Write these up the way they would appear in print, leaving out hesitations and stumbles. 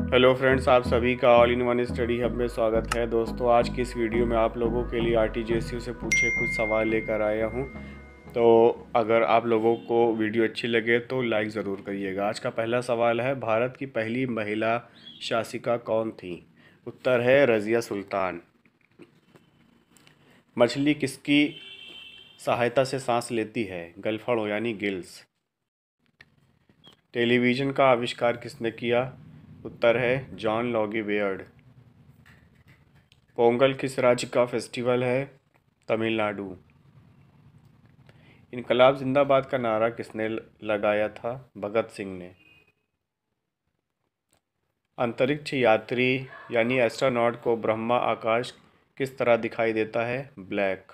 Hello friends, आप सभी का all in one study hub में स्वागत है। दोस्तों, आज की इस वीडियो में आप लोगों के लिए आरटीजेसी से पूछे कुछ सवाल लेकर आया हूं। तो अगर आप लोगों को वीडियो अच्छी लगे तो लाइक ज़रूर करिएगा। आज का पहला सवाल है, भारत की पहली महिला शासिका कौन थी? उत्तर है रज़िया सुल्तान। मछली किसकी सहायता से सांस लेती है? गलफड़ों यानी गिल्स। टेलीविज़न का आविष्कार किसने किया? उत्तर है जॉन लॉगी बेयर्ड। पोंगल किस राज्य का फेस्टिवल है? तमिलनाडु। इनकलाब जिंदाबाद का नारा किसने लगाया था? भगत सिंह ने। अंतरिक्ष यात्री यानी एस्ट्रोनॉट को ब्रह्मा आकाश किस तरह दिखाई देता है? ब्लैक।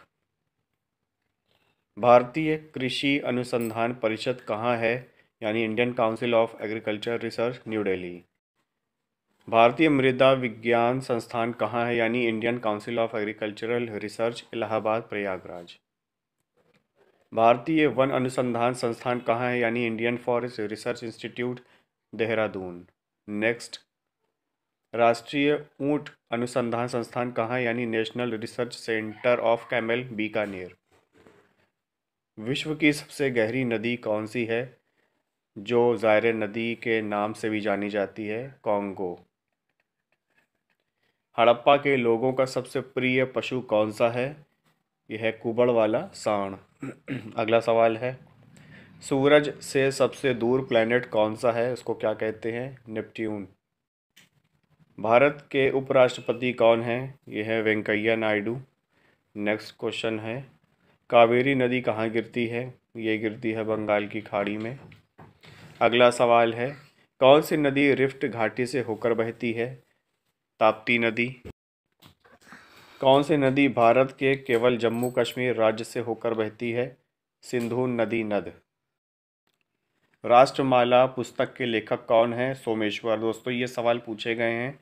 भारतीय कृषि अनुसंधान परिषद कहाँ है? यानी Indian council of agriculture research, new Delhi. भारतीय मृदा विज्ञान संस्थान कहाँ है? यानी Indian council of agricultural research, Allahabad, Prayagraj. भारतीय वन अनुसंधान संस्थान कहाँ है? यानी Indian forest research institute, Dehradun. Next, राष्ट्रीय ऊँट अनुसंधान संस्थान कहाँ है? यानी national research centre of camel, Bikaner. विश्व की सबसे गहरी नदी कौन सी है, जो जायरे नदी के नाम से भी जानी जाती है? कॉन्गो। हड़प्पा के लोगों का सबसे प्रिय पशु कौन सा है? यह है कुबड़ वाला सांड। अगला सवाल है, सूरज से सबसे दूर प्लैनेट कौन सा है? उसको क्या कहते हैं? नेपच्यून। भारत के उपराष्ट्रपति कौन है? यह है वेंकैया नायडू। नेक्स्ट क्वेश्चन है, कावेरी नदी कहाँ गिरती है? ये गिरती है बंगाल की खाड़ी में। अगला सवाल है, कौन सी नदी रिफ्ट घाटी से होकर बहती है? ताप्ती नदी। कौन सी नदी भारत के केवल जम्मू कश्मीर राज्य से होकर बहती है? सिंधु नदी नद। राष्ट्रमाला पुस्तक के लेखक कौन है? सोमेश्वर। दोस्तों, ये सवाल पूछे गए हैं।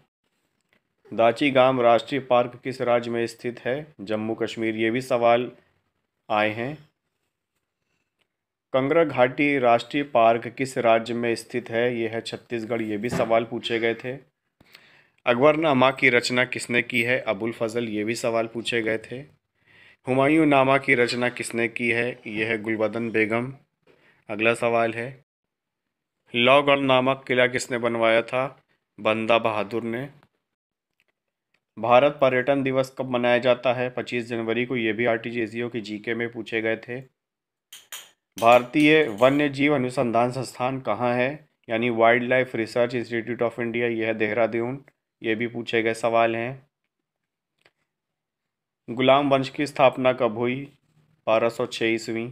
दाचीगाम राष्ट्रीय पार्क किस राज्य में स्थित है? जम्मू कश्मीर। ये भी सवाल आए हैं। कंगरा घाटी राष्ट्रीय पार्क किस राज्य में स्थित है? यह है छत्तीसगढ़। ये भी सवाल पूछे गए थे। अकबरनामा की रचना किसने की है? अबुल फजल। ये भी सवाल पूछे गए थे। हुमायूं नामा की रचना किसने की है? यह है गुलबदन बेगम। अगला सवाल है, लौगढ़ नामक किला किसने बनवाया था? बंदा बहादुर ने। भारत पर्यटन दिवस कब मनाया जाता है? 25 जनवरी को। ये भी आरटीजेसीओ की जीके में पूछे गए थे। भारतीय वन्य जीव अनुसंधान संस्थान कहाँ है? यानी wild life research institute of India, यह है देहरादून। ये भी पूछे गए सवाल हैं। गुलाम वंश की स्थापना कब हुई? 1206 ईस्वी।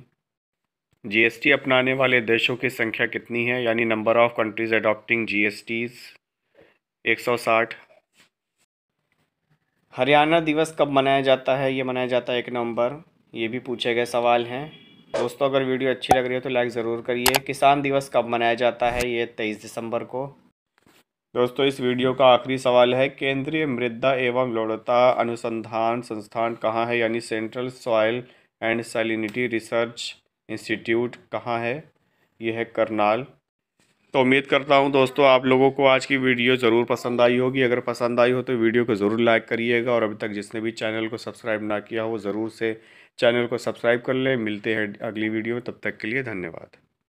जीएसटी अपनाने वाले देशों की संख्या कितनी है? यानी number of countries adopting GSTs, 160। Haryana दिवस कब मनाया जाता है? ये मनाया जाता है 1 नवंबर। ये भी पूछे गए सवाल हैं। दोस्तों, अगर वीडियो अच्छी लग रही है तो लाइक ज़रूर करिए। किसान दिवस कब मनाया जाता है? ये 23 दिसंबर को। दोस्तों, इस वीडियो का आखिरी सवाल है, केंद्रीय मृदा एवं लवणता अनुसंधान संस्थान कहाँ है? यानी central soil and salinity research institute कहाँ है? यह है करनाल। तो उम्मीद करता हूं दोस्तों आप लोगों को आज की वीडियो ज़रूर पसंद आई होगी। अगर पसंद आई हो तो वीडियो को ज़रूर लाइक करिएगा, और अभी तक जिसने भी चैनल को सब्सक्राइब ना किया हो ज़रूर से चैनल को सब्सक्राइब कर लें। मिलते हैं अगली वीडियो में, तब तक के लिए धन्यवाद।